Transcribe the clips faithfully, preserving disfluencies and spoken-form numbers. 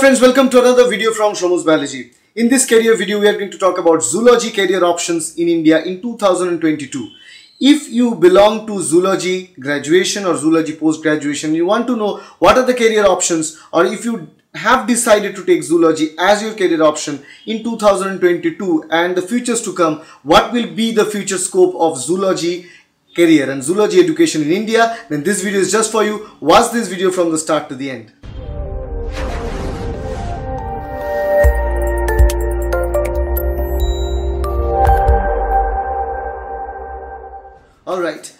friends, welcome to another video from Shomu's Biology. In this career video, we are going to talk about zoology career options in India in two thousand twenty-two. If you belong to zoology graduation or zoology post-graduation, you want to know what are the career options, or if you have decided to take zoology as your career option in two thousand twenty-two and the futures to come, what will be the future scope of zoology career and zoology education in India, then this video is just for you. Watch this video from the start to the end. Alright,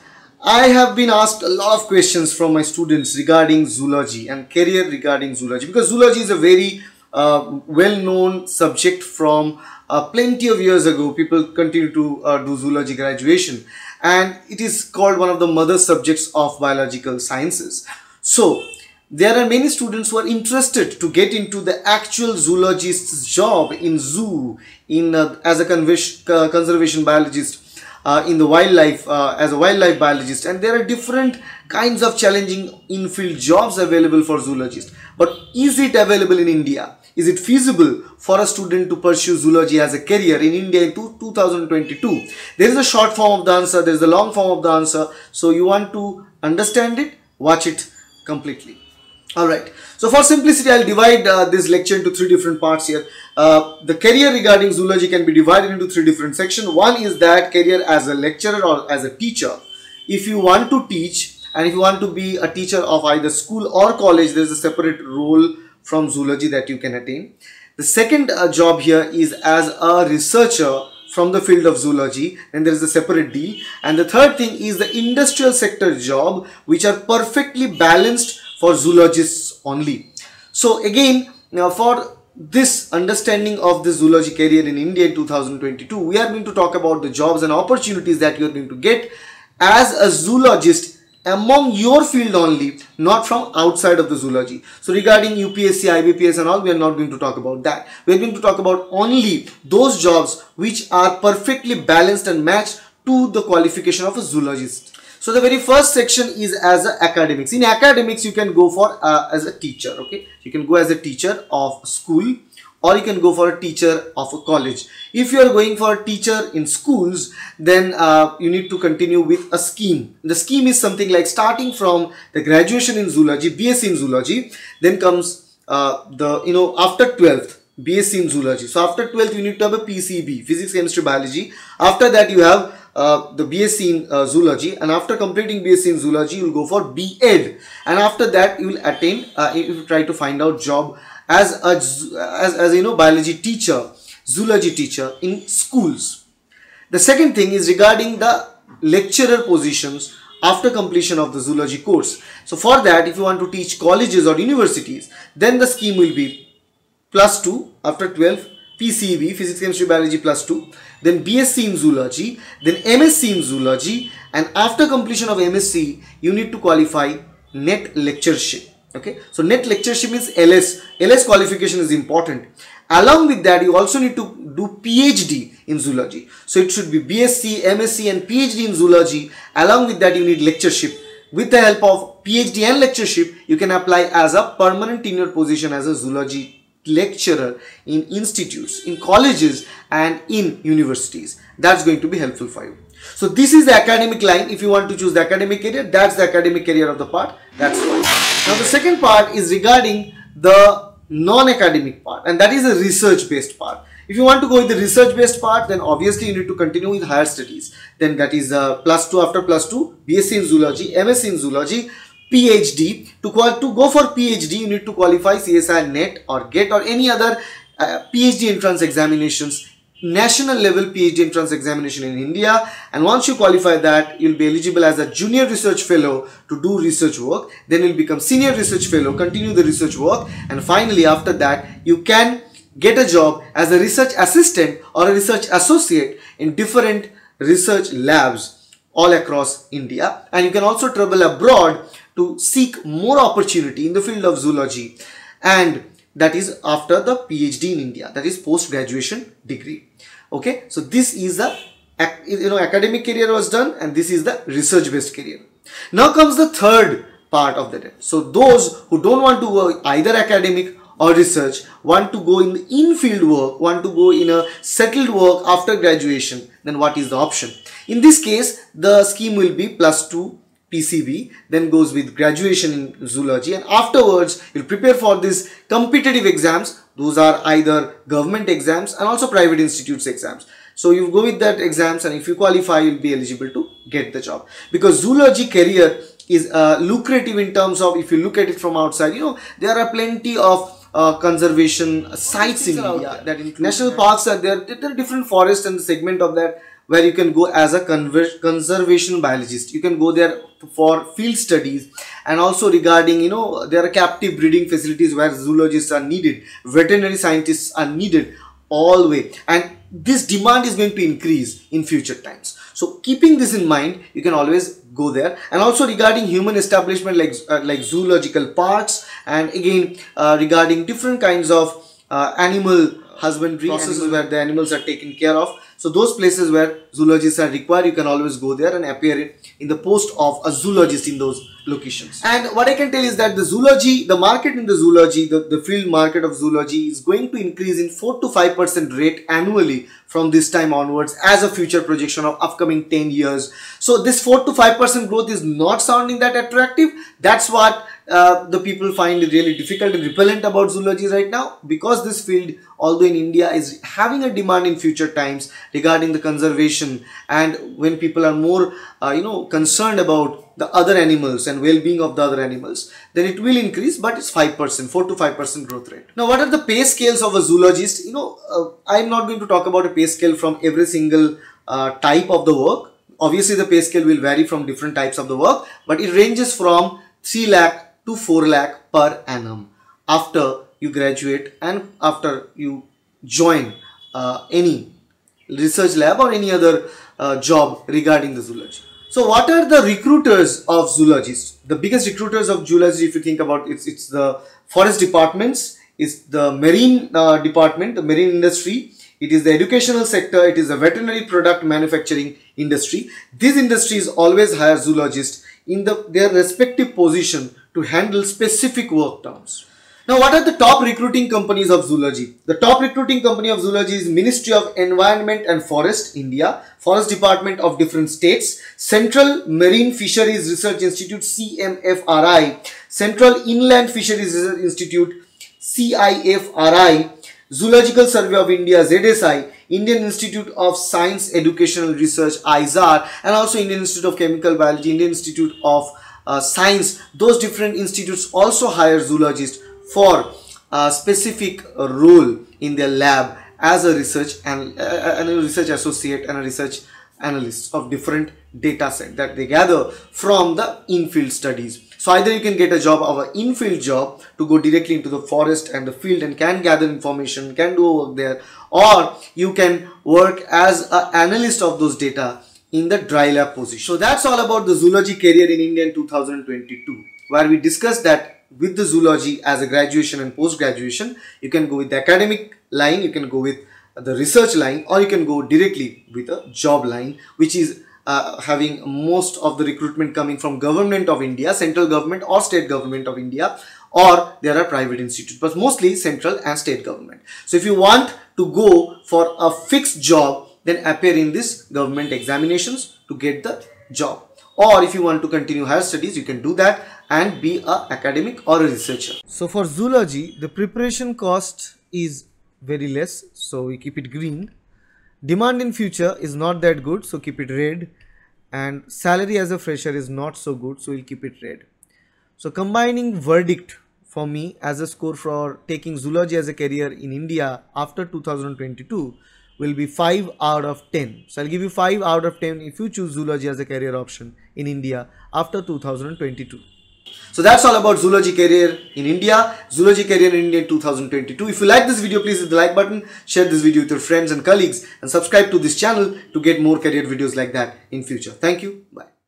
I have been asked a lot of questions from my students regarding zoology and career regarding zoology, because zoology is a very uh, well-known subject from uh, plenty of years ago. People continue to uh, do zoology graduation, and it is called one of the mother subjects of biological sciences. So there are many students who are interested to get into the actual zoologist's job in zoo, in uh, as a uh, conservation biologist, Uh, in the wildlife, uh, as a wildlife biologist, and there are different kinds of challenging in-field jobs available for zoologists. But is it available in India? Is it feasible for a student to pursue zoology as a career in India in two thousand twenty-two? There is a short form of the answer, there is a long form of the answer. So you want to understand it, watch it completely. Alright, so for simplicity, I'll divide uh, this lecture into three different parts here. Uh, the career regarding zoology can be divided into three different sections. One is that career as a lecturer or as a teacher. If you want to teach and if you want to be a teacher of either school or college, there is a separate role from zoology that you can attain. The second uh, job here is as a researcher from the field of zoology, and there is a separate deal. And the third thing is the industrial sector job, which are perfectly balanced for zoologists only. So again, now for this understanding of the zoology career in India in two thousand twenty-two, we are going to talk about the jobs and opportunities that you are going to get as a zoologist among your field only, not from outside of the zoology. So regarding U P S C, I B P S and all, we are not going to talk about that. We are going to talk about only those jobs which are perfectly balanced and matched to the qualification of a zoologist. So the very first section is as a academics. In academics, you can go for uh, as a teacher, okay? You can go as a teacher of school, or you can go for a teacher of a college. If you are going for a teacher in schools, then uh, you need to continue with a scheme. The scheme is something like starting from the graduation in zoology, B S c in zoology, then comes uh, the, you know, after twelfth, B S c in zoology. So after twelfth, you need to have a P C B, physics, chemistry, biology. After that, you have Uh, the B S c in uh, zoology, and after completing B S c in zoology, you will go for B Ed, and after that you will attain uh, if you try to find out job as a as, as you know biology teacher, zoology teacher in schools. The second thing is regarding the lecturer positions after completion of the zoology course. So for that, if you want to teach colleges or universities, then the scheme will be plus two after twelve, P C B, physics, chemistry, biology plus two, then B S c in zoology, then M S c in zoology, and after completion of M S c, you need to qualify net lectureship. Okay, so net lectureship is L S. L S qualification is important. Along with that, you also need to do P H D in zoology. So it should be B S c, M S c, and P H D in zoology. Along with that, you need lectureship. With the help of P H D and lectureship, you can apply as a permanent tenure position as a zoology teacher, lecturer in institutes, in colleges and in universities. That's going to be helpful for you. So this is the academic line. If you want to choose the academic career, that's the academic career of the part. That's why. Now the second part is regarding the non-academic part, and that is a research-based part. If you want to go with the research-based part, then obviously you need to continue with higher studies. Then that is uh, plus two after plus two, B S c in zoology, M S c in zoology, P H D. To, to go for P H D, you need to qualify C S I R NET or GATE or any other uh, P H D entrance examinations, national level P H D entrance examination in India. And once you qualify that, you'll be eligible as a junior research fellow to do research work. Then you'll become senior research fellow, continue the research work. And finally, after that, you can get a job as a research assistant or a research associate in different research labs all across India. And you can also travel abroad to seek more opportunity in the field of zoology, and that is after the P H D in India, that is post-graduation degree. Okay, so this is the, you know, academic career was done, and this is the research-based career. Now comes the third part of the day. So those who don't want to go either academic or research, want to go in the in-field work, want to go in a settled work after graduation, then what is the option? In this case, the scheme will be plus two P C B, then goes with graduation in zoology, and afterwards you'll prepare for these competitive exams. Those are either government exams and also private institutes exams. So you go with that exams, and if you qualify, you'll be eligible to get the job, because zoology career is uh, lucrative in terms of, if you look at it from outside, you know, there are plenty of Uh, conservation uh, sites in India that include national parks are there. There are different forests and segment of that where you can go as a conservation biologist. You can go there for field studies, and also regarding, you know, there are captive breeding facilities where zoologists are needed, veterinary scientists are needed all the way, and this demand is going to increase in future times. So keeping this in mind, you can always go there. And also regarding human establishment like uh, like zoological parks, and again uh, regarding different kinds of uh, animal husbandry processes, animal, where the animals are taken care of. So those places where zoologists are required, you can always go there and appear in, in the post of a zoologist in those locations. And what I can tell is that the zoology, the market in the zoology, the, the field market of zoology is going to increase in four to five percent rate annually from this time onwards as a future projection of upcoming ten years. So this four to five percent growth is not sounding that attractive. That's what uh, the people find really difficult and repellent about zoology right now, because this field, although in India, is having a demand in future times regarding the conservation, and when people are more uh, you know concerned about the other animals and well-being of the other animals, then it will increase, but it's five percent, four to five percent growth rate. Now, what are the pay scales of a zoologist? You know, uh, I'm not going to talk about a pay scale from every single uh, type of the work. Obviously, the pay scale will vary from different types of the work, but it ranges from three lakh to four lakh per annum after you graduate and after you join uh, any research lab or any other uh, job regarding the zoology. So what are the recruiters of zoologists? The biggest recruiters of zoology, if you think about it, it's, it's the forest departments, it's the marine uh, department, the marine industry, it is the educational sector, it is the veterinary product manufacturing industry. These industries always hire zoologists in the, their respective position to handle specific work terms. Now, what are the top recruiting companies of zoology? The top recruiting company of zoology is Ministry of Environment and Forest, India, Forest Department of different states, Central Marine Fisheries Research Institute, C M F R I, Central Inland Fisheries Research Institute, C I F R I, Zoological Survey of India, Z S I, Indian Institute of Science Educational Research, I S A R, and also Indian Institute of Chemical Biology, Indian Institute of uh, Science. Those different institutes also hire zoologists for a specific role in their lab as a research and uh, a research associate and a research analyst of different data set that they gather from the in-field studies. So either you can get a job of an in-field job to go directly into the forest and the field and can gather information, can do work there, or you can work as an analyst of those data in the dry lab position. So that's all about the zoology career in India in two thousand twenty-two, where we discussed that with the zoology as a graduation and post-graduation, you can go with the academic line, you can go with the research line, or you can go directly with a job line, which is uh, having most of the recruitment coming from government of India, central government or state government of India, or there are private institutes, but mostly central and state government. So if you want to go for a fixed job, then appear in this government examinations to get the job. Or if you want to continue higher studies, you can do that and be an academic or a researcher. So for zoology, the preparation cost is very less, so we keep it green. Demand in future is not that good, so keep it red. And salary as a fresher is not so good, so we'll keep it red. So combining verdict for me as a score for taking zoology as a career in India after two thousand twenty-two will be five out of ten. So I'll give you five out of ten if you choose zoology as a career option in India after two thousand twenty-two. So that's all about zoology career in India, zoology career in India two thousand twenty-two. If you like this video, please hit the like button, share this video with your friends and colleagues, and subscribe to this channel to get more career videos like that in future. Thank you. Bye.